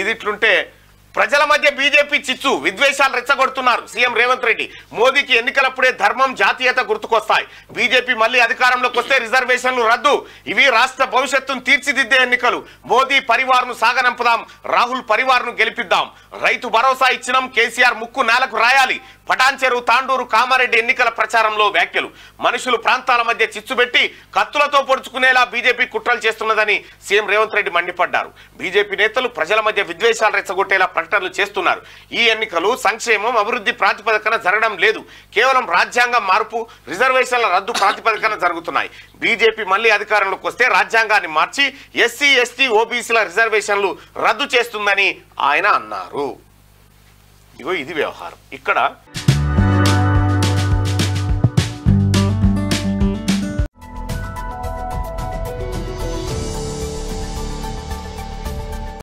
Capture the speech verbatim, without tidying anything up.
ఇది ఇట్లుంటే ప్రజల మధ్య బీజేపీ చిచ్చు విద్వేషాలు రెచ్చగొడుతున్నారు సీఎం రేవంత్ రెడ్డి. మోదీకి ఎన్నికలప్పుడే ధర్మం జాతీయత గుర్తుకొస్తాయి. బీజేపీ మళ్ళీ అధికారంలోకి వస్తే రిజర్వేషన్లు రద్దు. ఇవి రాష్ట్ర భవిష్యత్తును తీర్చిదిద్దే ఎన్నికలు. మోదీ పరివార్ను సాగనంపుదాం, రాహుల్ పరివార్ను గెలిపిద్దాం. రైతు భరోసా ఇచ్చినాం, కేసీఆర్ ముక్కు నేలకు రాయాలి. పటాన్ చెరువు, తాండూరు, కామారెడ్డి ఎన్నికల ప్రచారంలో వ్యాఖ్యలు. మనుషులు ప్రాంతాల మధ్య చిచ్చుబెట్టి కత్తులతో పొడుచుకునేలా బీజేపీ కుట్రలు చేస్తున్నదని సీఎం రేవంత్ రెడ్డి మండిపడ్డారు. బీజేపీ నేతలు ప్రజల మధ్య విద్వేషాలు రెచ్చగొట్టేలా ప్రకటనలు చేస్తున్నారు. ఈ ఎన్నికలు సంక్షేమం, అభివృద్ధి ప్రాతిపదికన జరగడం లేదు. కేవలం రాజ్యాంగం మార్పు, రిజర్వేషన్ల రద్దు ప్రాతిపదికన జరుగుతున్నాయి. బీజేపీ మళ్లీ అధికారంలోకి వస్తే రాజ్యాంగాన్ని మార్చి ఎస్సీ, ఎస్టీ, ఓబీసీల రిజర్వేషన్లు రద్దు చేస్తుందని ఆయన అన్నారు. ఇగో ఇది వ్యవహారం. ఇక్కడ